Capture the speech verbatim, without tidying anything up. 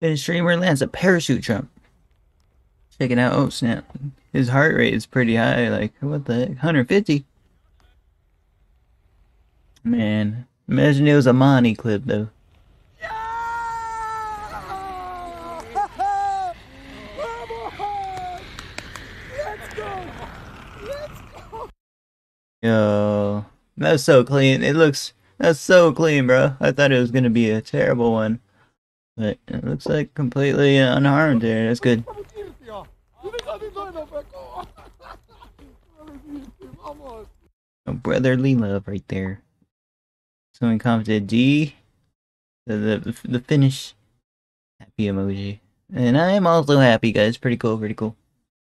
The streamer lands a parachute jump. Check it out. Oh snap. His heart rate is pretty high. Like, what the heck? one hundred fifty? Man. Imagine it was a Monty clip, though. Yo, that's so clean. It looks, that's so clean, bro. I thought it was gonna be a terrible one, but it looks like completely uh, unharmed there. That's good. A brotherly love right there. Someone commented D, the, the the finish, happy emoji, and I am also happy, guys. Pretty cool, pretty cool.